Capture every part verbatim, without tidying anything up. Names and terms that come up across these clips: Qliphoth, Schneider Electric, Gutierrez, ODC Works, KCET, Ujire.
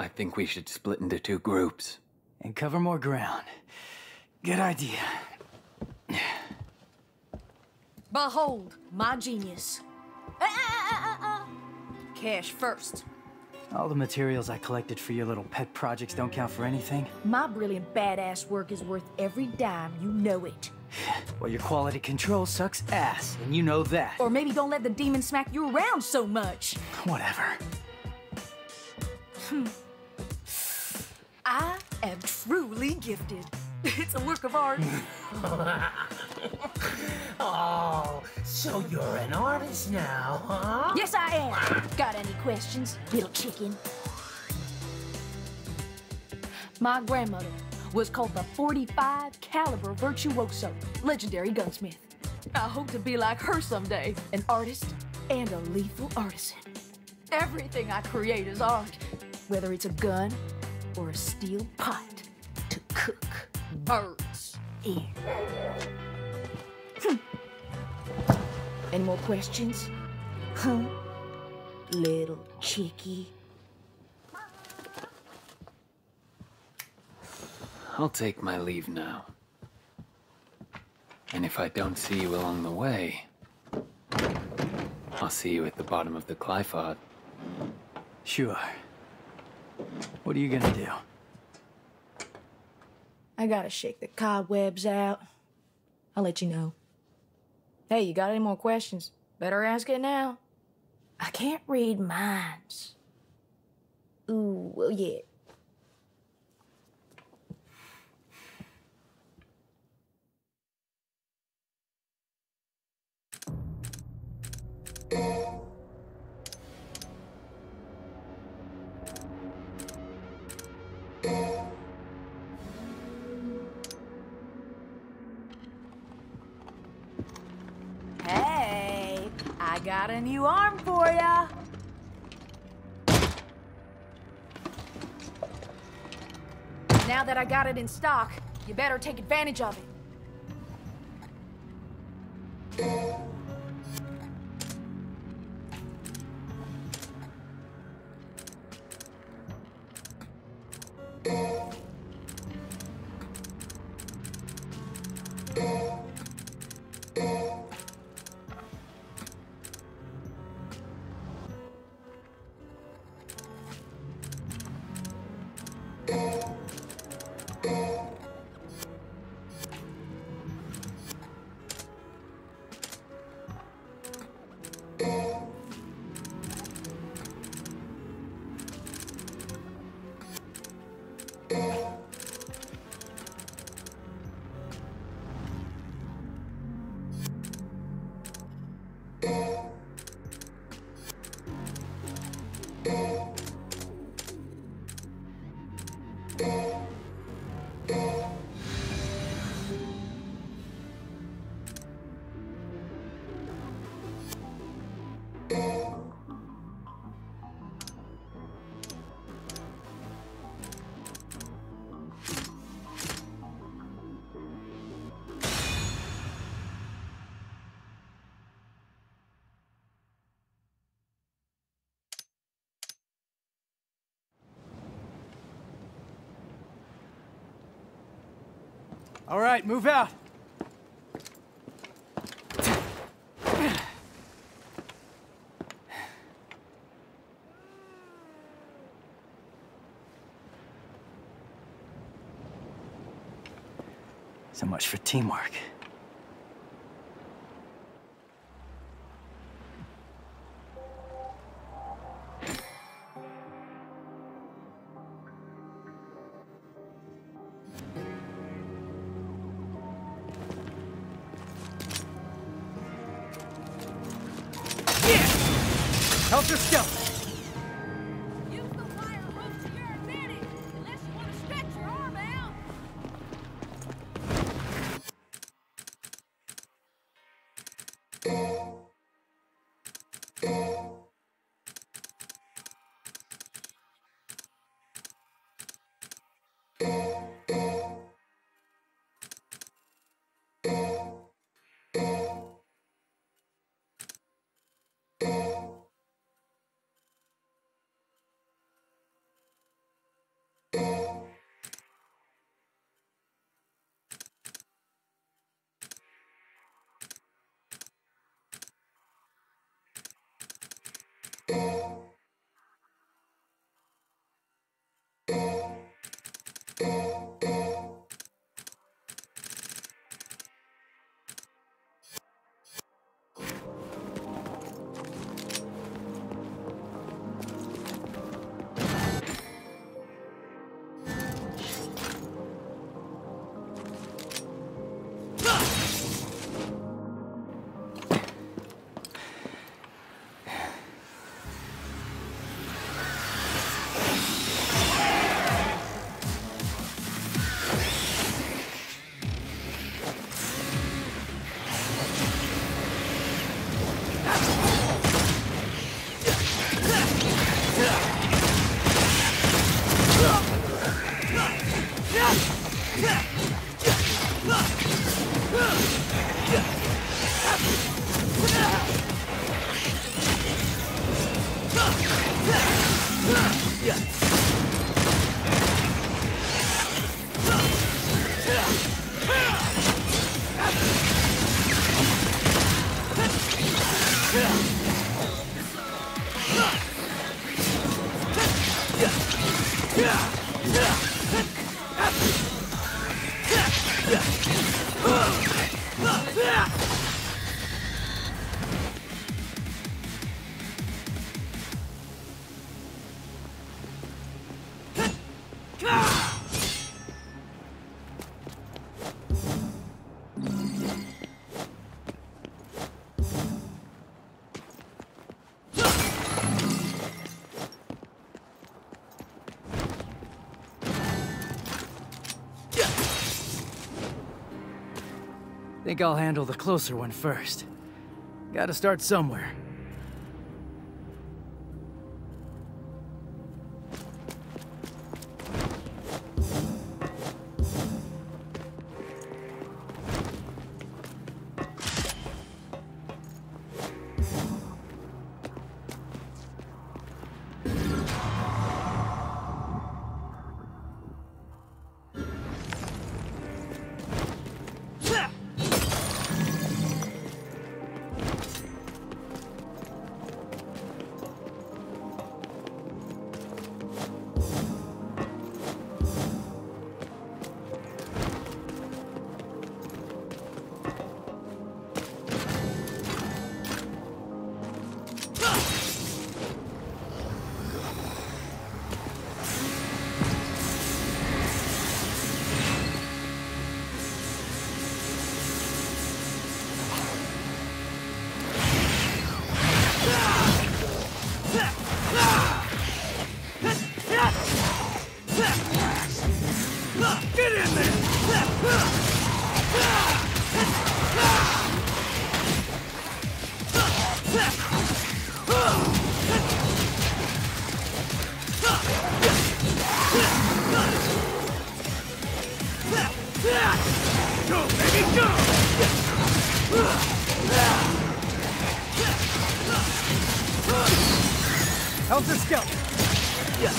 I think we should split into two groups. And cover more ground. Good idea. Behold, my genius. Ah, ah, ah, ah. Cash first. All the materials I collected for your little pet projects don't count for anything. My brilliant badass work is worth every dime, you know it. Well, your quality control sucks ass, and you know that. Or maybe don't let the demon smack you around so much. Whatever. I am truly gifted. It's a work of art. Oh, so you're an artist now, huh? Yes, I am. Got any questions, little chicken? My grandmother was called the forty-five caliber virtuoso, legendary gunsmith. I hope to be like her someday, an artist and a lethal artisan. Everything I create is art, whether it's a gun or a steel pot to cook birds in. Hm. Any more questions? Huh? Little cheeky. I'll take my leave now. And if I don't see you along the way, I'll see you at the bottom of the Qliphoth. Sure. What are you gonna do? I gotta shake the cobwebs out. I'll let you know. Hey, you got any more questions? Better ask it now. I can't read minds. Ooh, well, yeah. Got a new arm for ya. Now that I got it in stock, you better take advantage of it. All right, move out. So much for teamwork. I think I'll handle the closer one first. Gotta start somewhere. Yeah!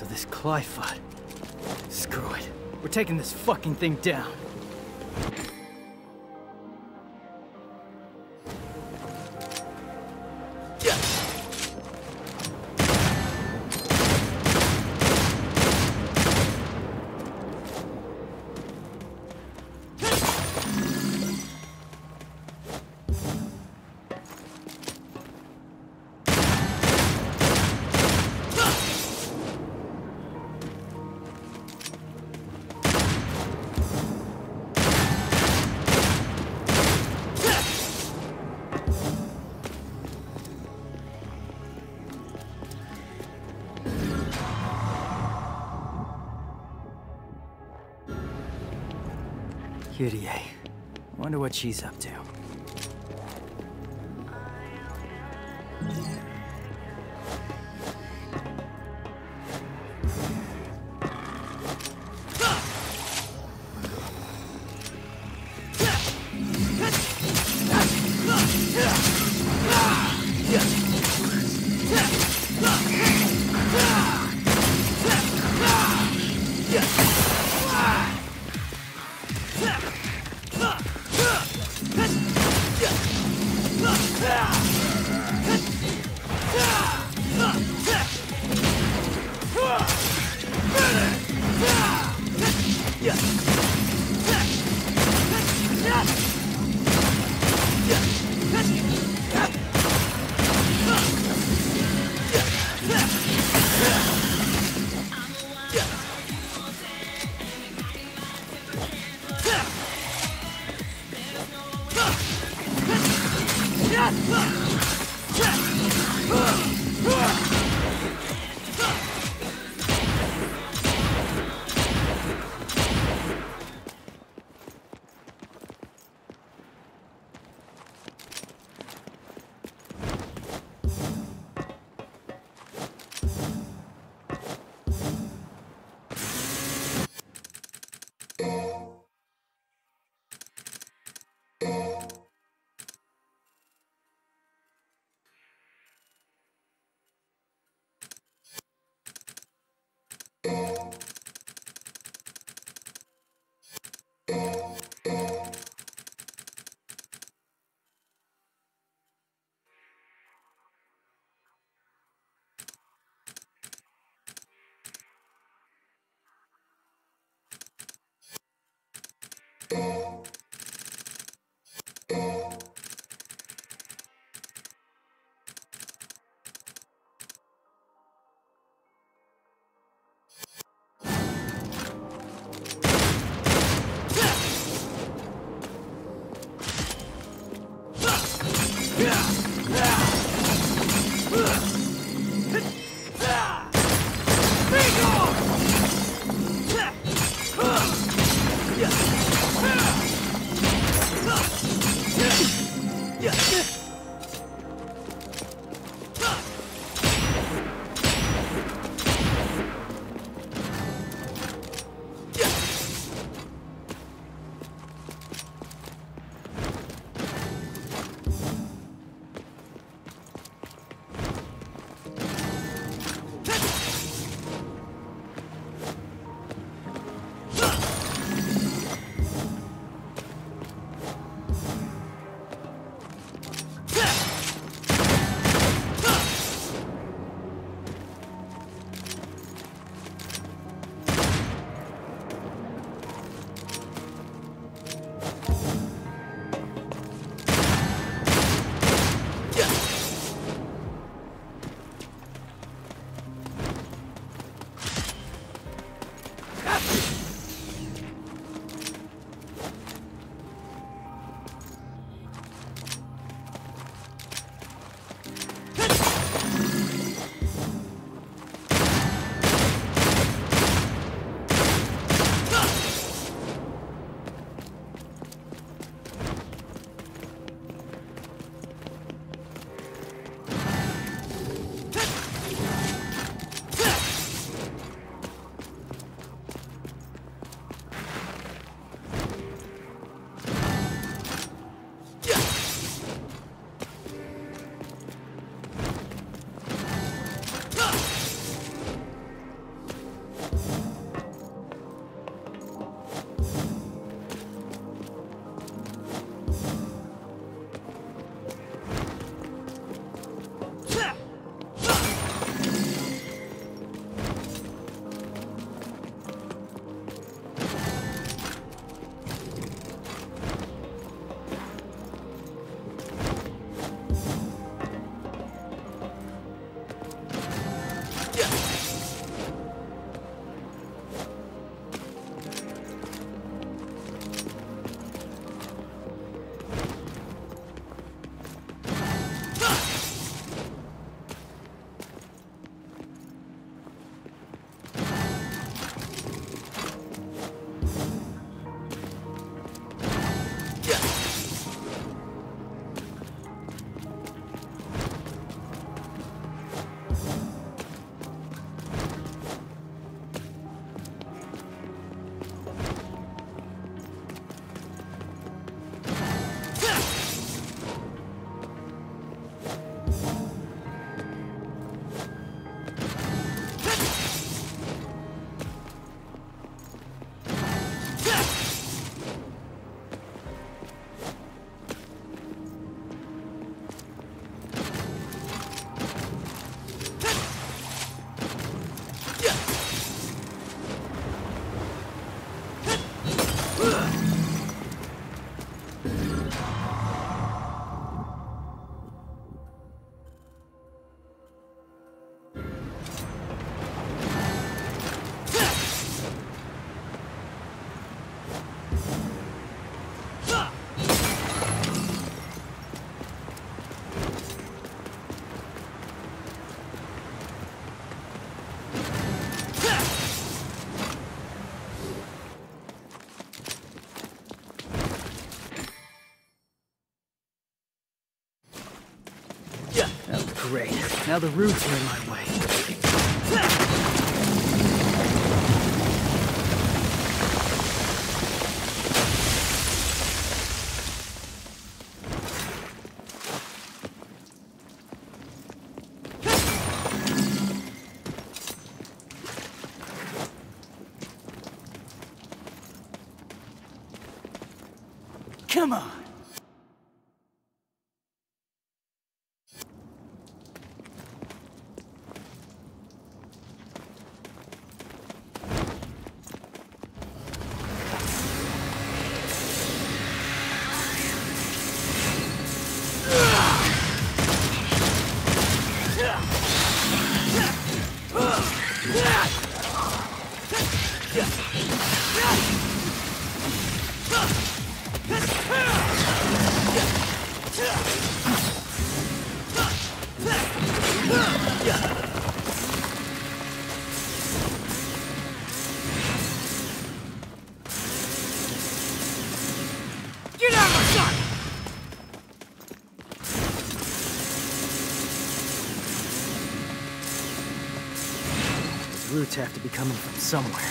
So this Qliphoth. Screw it. We're taking this fucking thing down. Gutierrez. Wonder what she's up to. Great. Now the roots are in my way. Come on. Roots have to be coming from somewhere.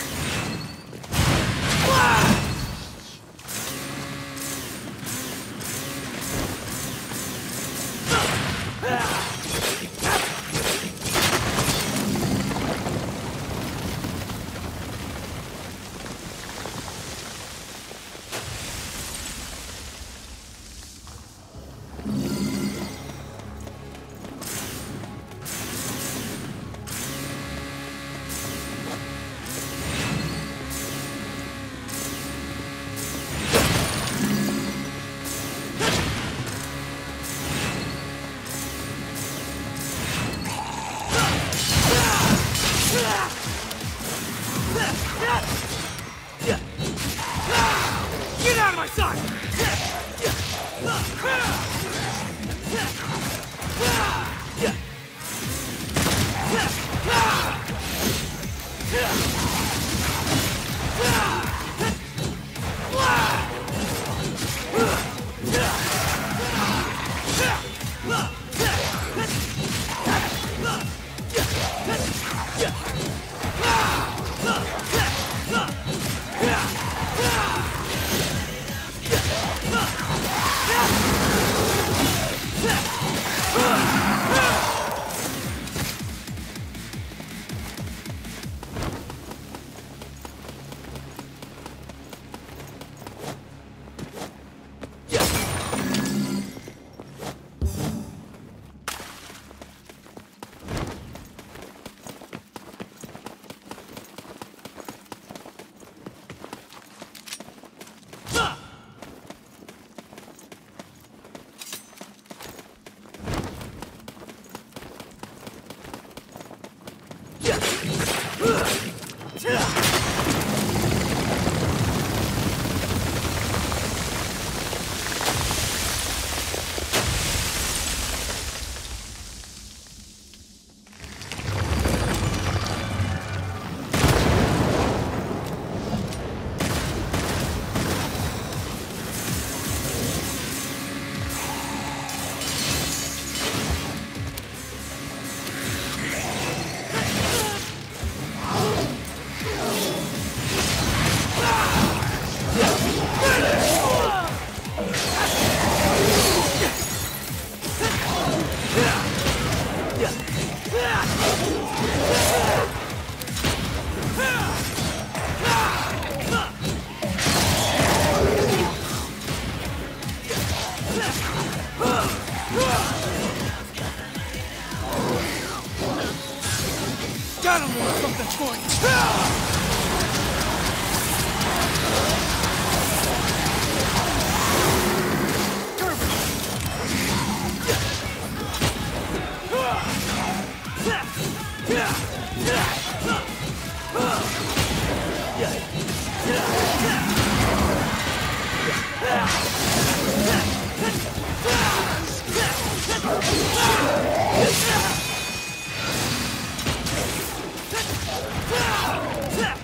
Yeah!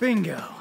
Bingo.